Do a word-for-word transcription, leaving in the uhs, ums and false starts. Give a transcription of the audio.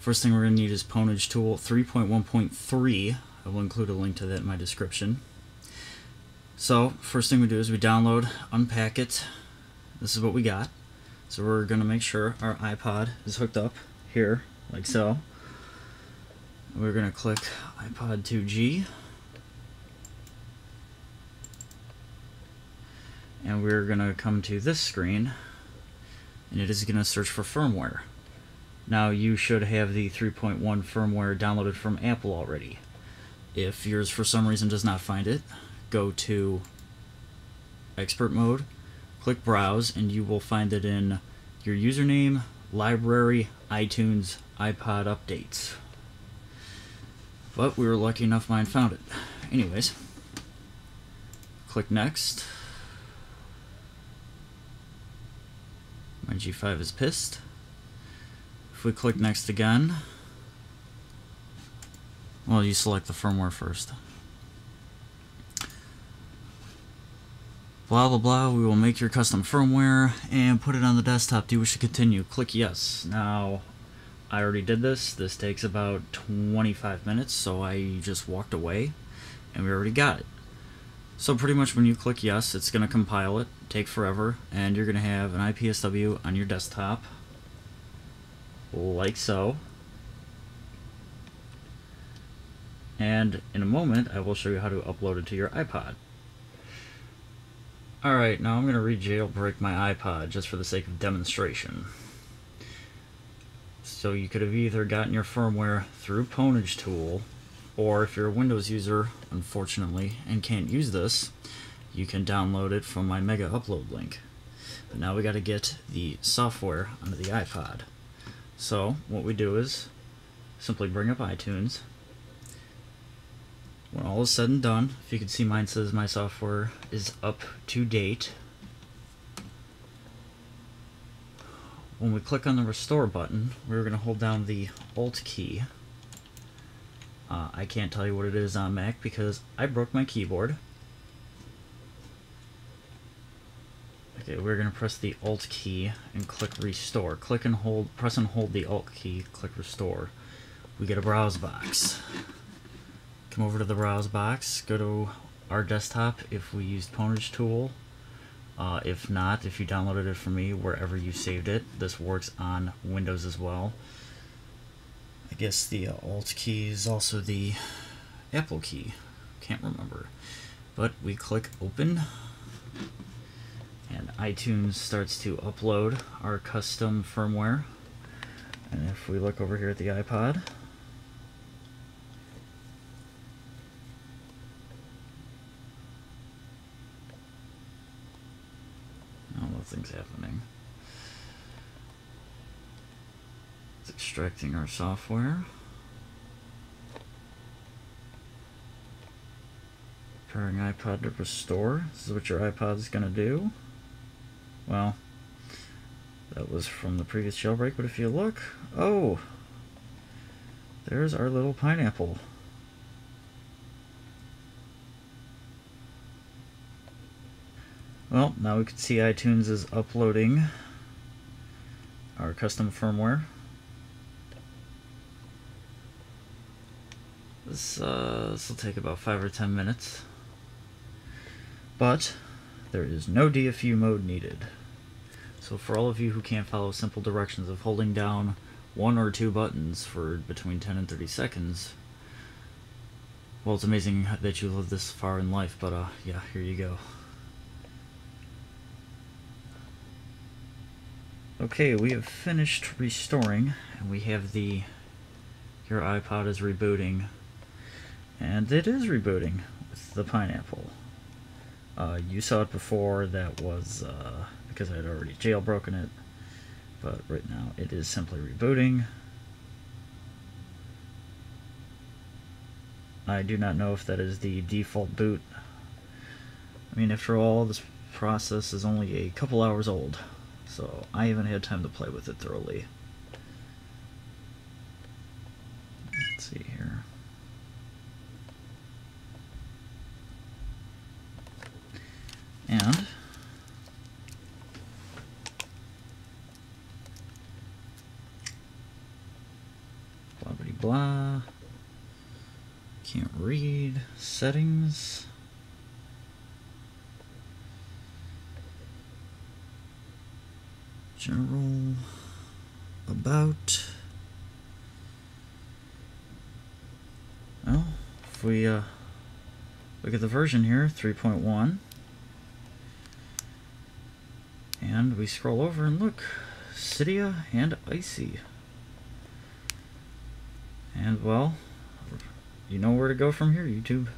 First thing we're going to need is Pwnage Tool three point one point three. I will include a link to that in my description. So first thing we do is we download, unpack it. This is what we got. So we're going to make sure our iPod is hooked up here, like so. We're going to click iPod two G. And we're going to come to this screen, and it is going to search for firmware. Now you should have the three point one firmware downloaded from Apple already. If yours for some reason does not find it, go to expert mode, click browse, and you will find it in your username, library, iTunes, iPod updates. But we were lucky enough mine found it. Anyways, click next. My G five is pissed. If we click next again, well, you select the firmware first. Blah, blah, blah, we will make your custom firmware and put it on the desktop. Do you wish to continue? Click yes. Now, I already did this. This takes about twenty-five minutes, so I just walked away and we already got it. So pretty much when you click yes, it's going to compile it, take forever, and you're going to have an I P S W on your desktop. Like so. And in a moment, I will show you how to upload it to your iPod. Alright, now I'm going to re-jailbreak my iPod just for the sake of demonstration. So you could have either gotten your firmware through Pwnage Tool, or if you're a Windows user, unfortunately, and can't use this, you can download it from my Mega Upload link. But now we got to get the software onto the iPod. So what we do is simply bring up iTunes. When all is said and done, if you can see, mine says my software is up to date. When we click on the restore button, we're going to hold down the Alt key. Uh, I can't tell you what it is on Mac because I broke my keyboard. Okay, we're going to press the Alt key and click restore. Click and hold, press and hold the Alt key, click restore. We get a browse box. Come over to the browse box, go to our desktop if we used Pwnage Tool. Uh, if not, if you downloaded it from me, wherever you saved it, this works on Windows as well. I guess the uh, Alt key is also the Apple key. Can't remember. But we click open. And iTunes starts to upload our custom firmware. And if we look over here at the iPod, I don't know, things happening. It's extracting our software. Preparing iPod to restore. This is what your iPod is going to do. Well, that was from the previous jailbreak, but if you look, oh, there's our little pineapple. Well, now we can see iTunes is uploading our custom firmware. This uh, this will take about five or ten minutes, but there is no D F U mode needed. So for all of you who can't follow simple directions of holding down one or two buttons for between ten and thirty seconds, well, it's amazing that you live this far in life, but uh, yeah, here you go. Okay, we have finished restoring, and we have the, your iPod is rebooting, and it is rebooting with the pineapple. Uh, you saw it before, that was uh, because I had already jailbroken it, but right now it is simply rebooting. I do not know if that is the default boot. I mean, after all, this process is only a couple hours old, so I haven't had time to play with it thoroughly. Let's see here. And blah. Can't read. Settings. General. About. Well, if we uh, look at the version here, three point one. And we scroll over and look. Cydia and Icy. And well, you know where to go from here, YouTube.